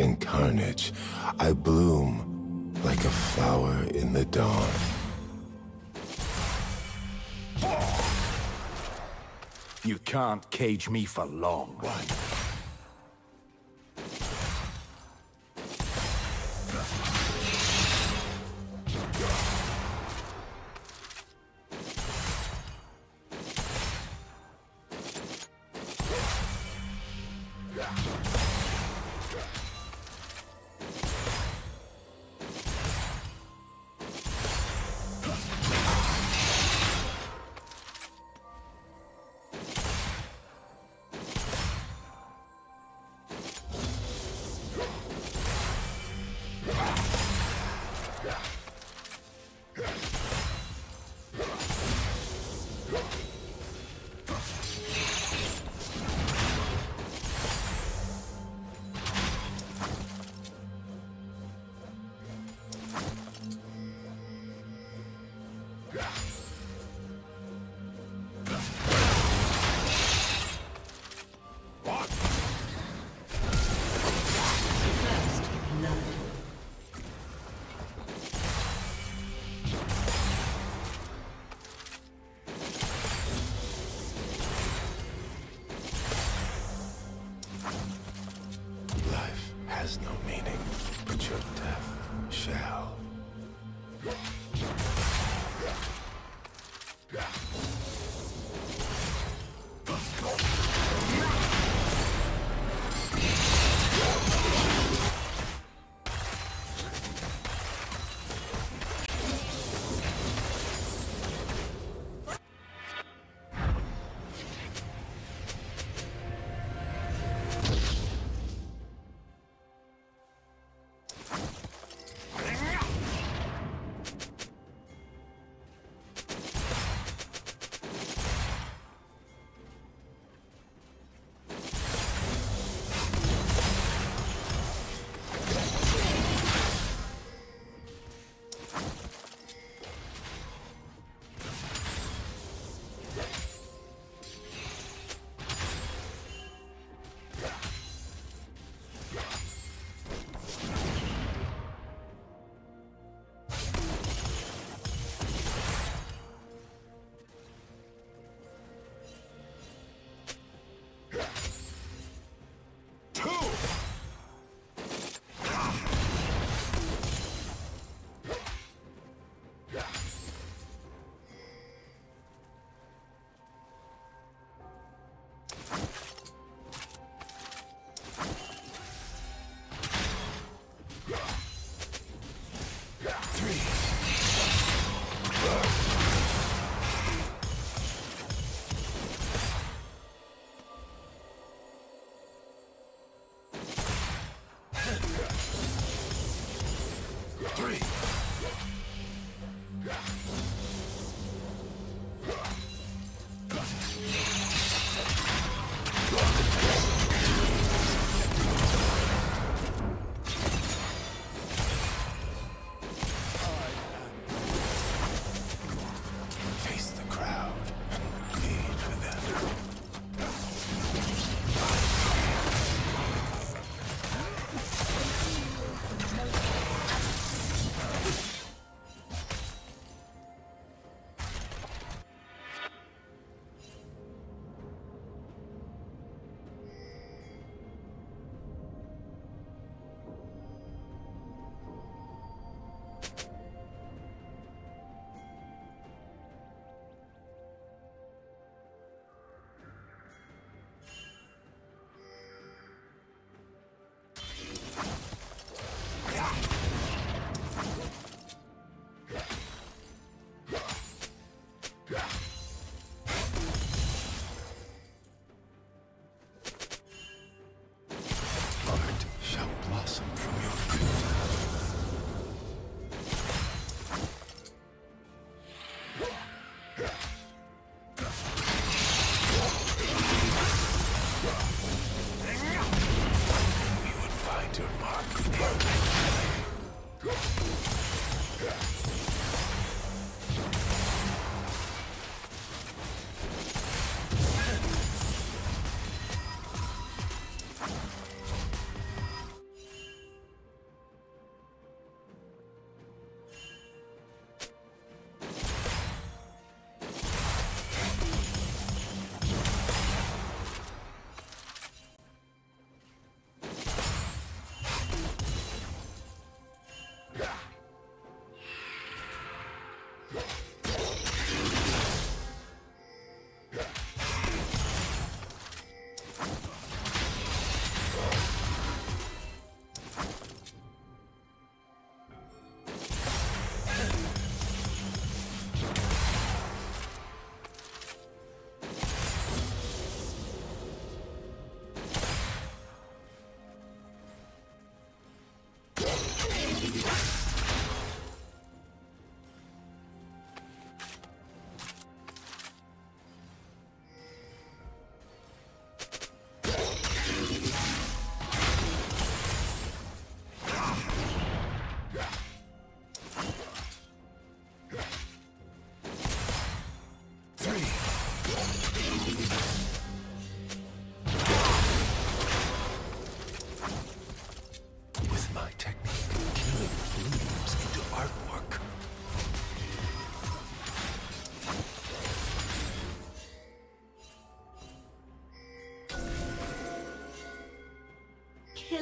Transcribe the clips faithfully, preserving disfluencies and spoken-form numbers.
and carnage, I bloom like a flower in the dawn. You can't cage me for long. What?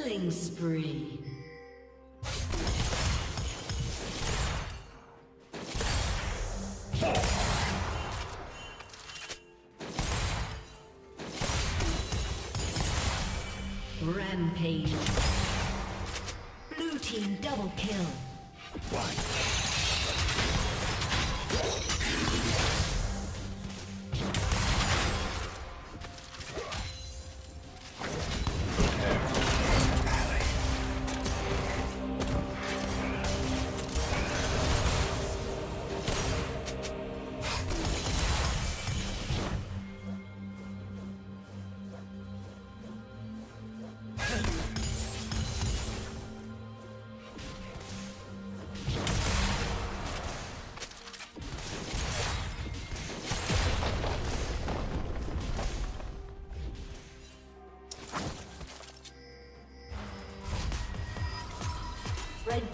Killing spree. Rampage. Blue team double kill. One. Red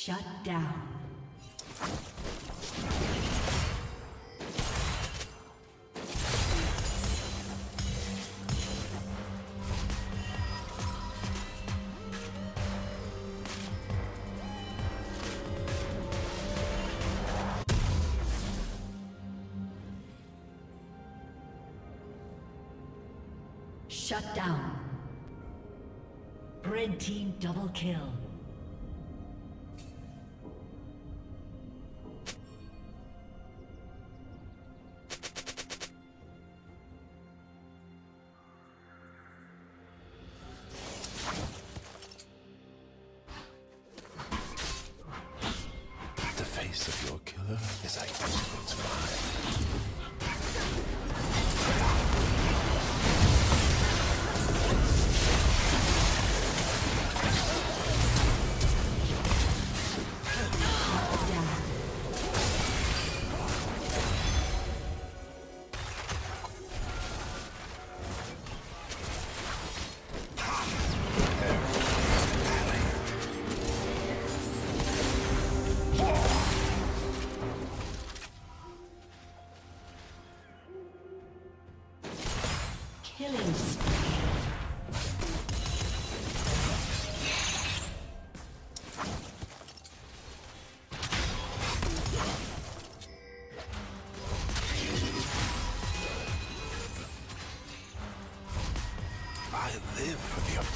Shut down. Shut down. Red team double kill.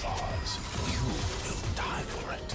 Ours. You will die for it.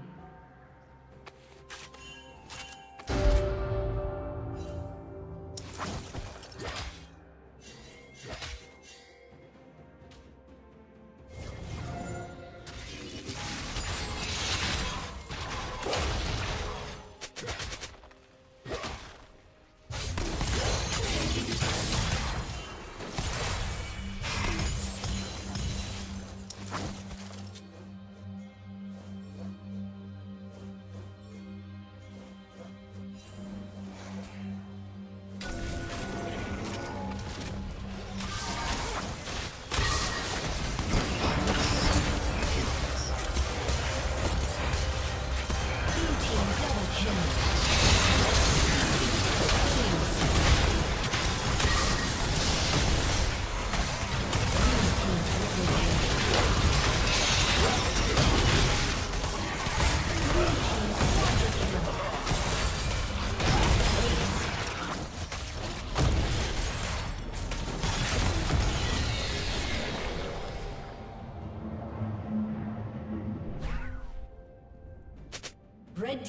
Red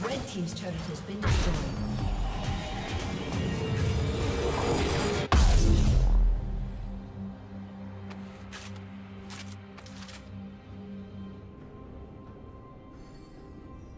Red team's turret has been destroyed.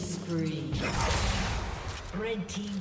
Spree. Red team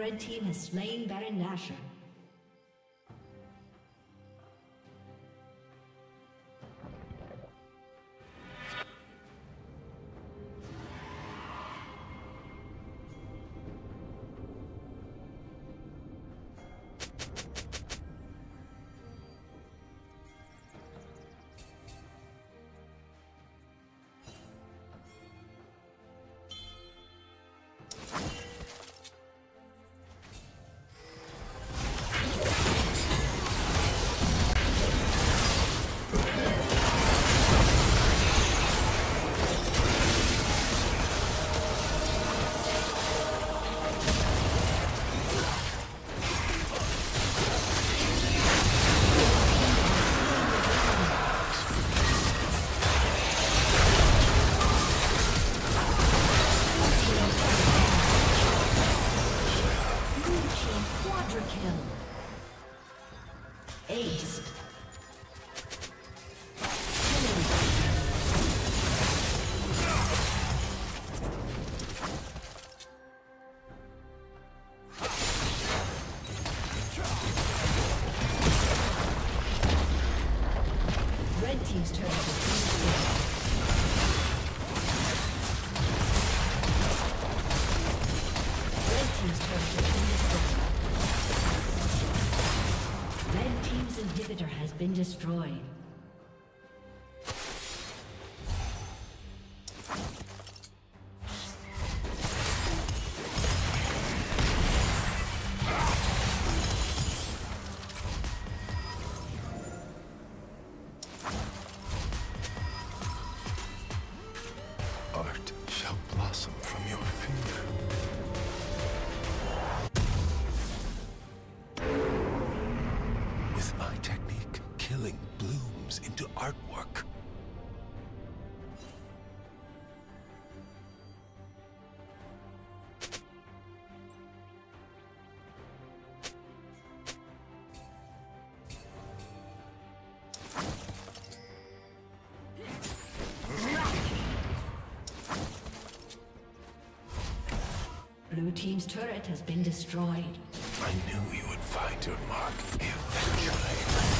Red team has slain Baron Nashor. Been destroyed. Art shall blossom from your finger. Into artwork. Blue team's turret has been destroyed. I knew you would find your mark eventually.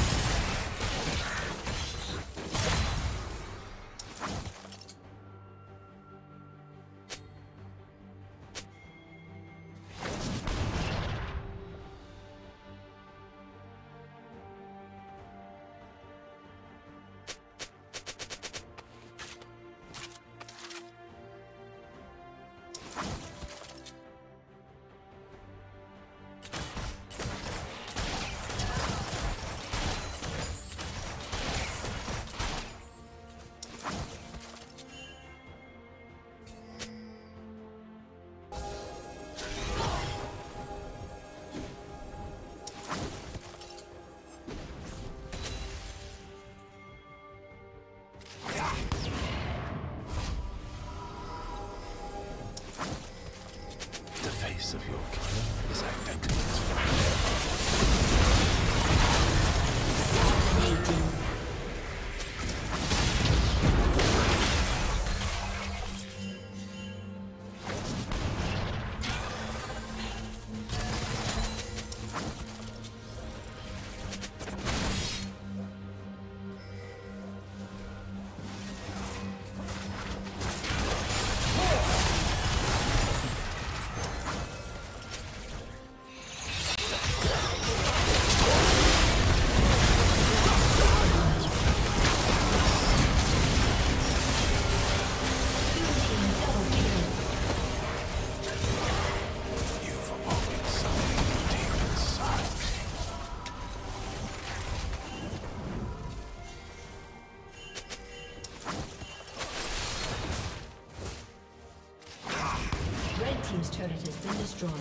Of your kingdom is identical to mine. Team's turret has been destroyed.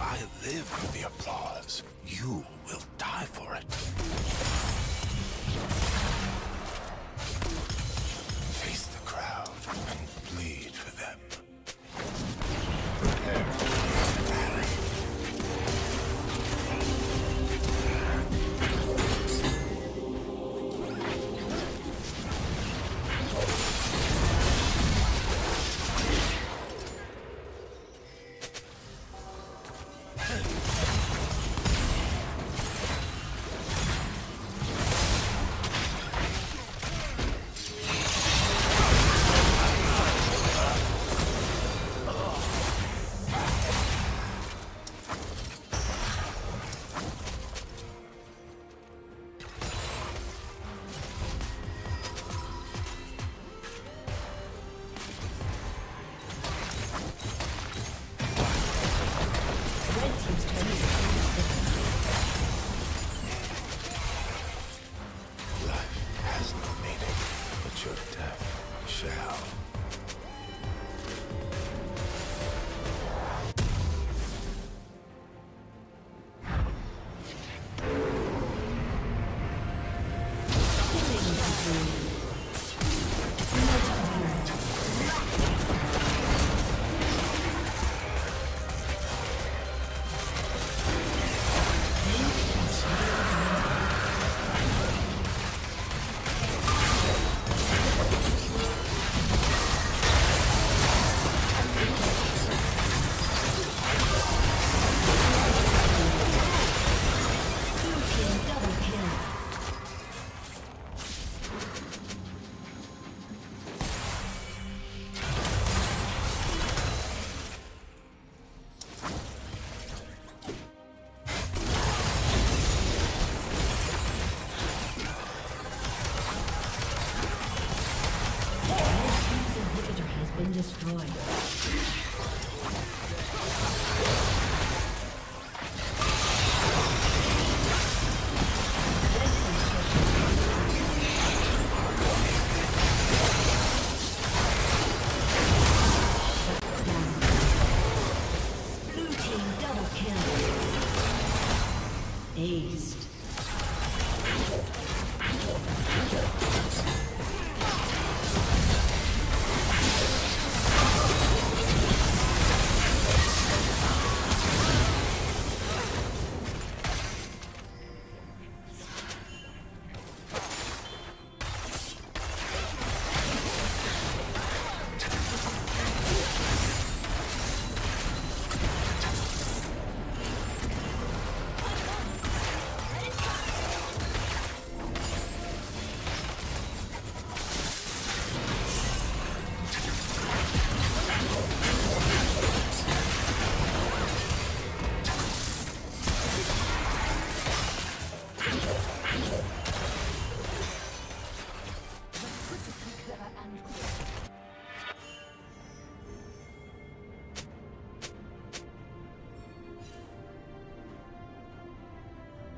I live for the applause. You will die for it. yourself.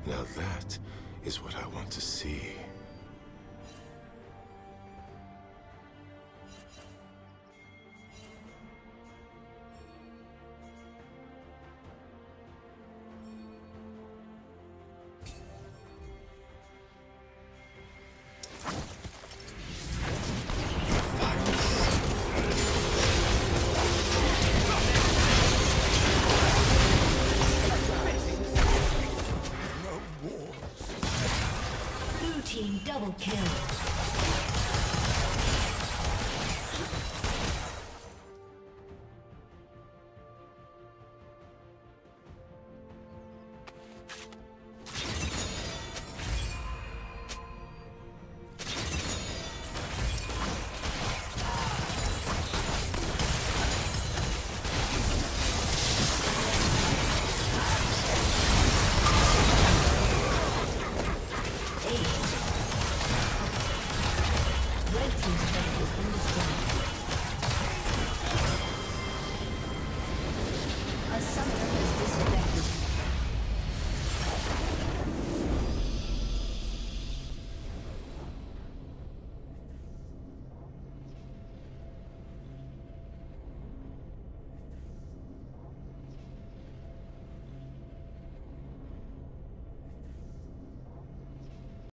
Now that is what I want to see.